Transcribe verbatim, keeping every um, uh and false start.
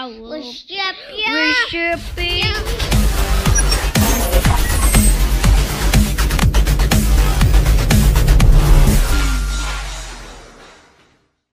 Worship you. Worship you.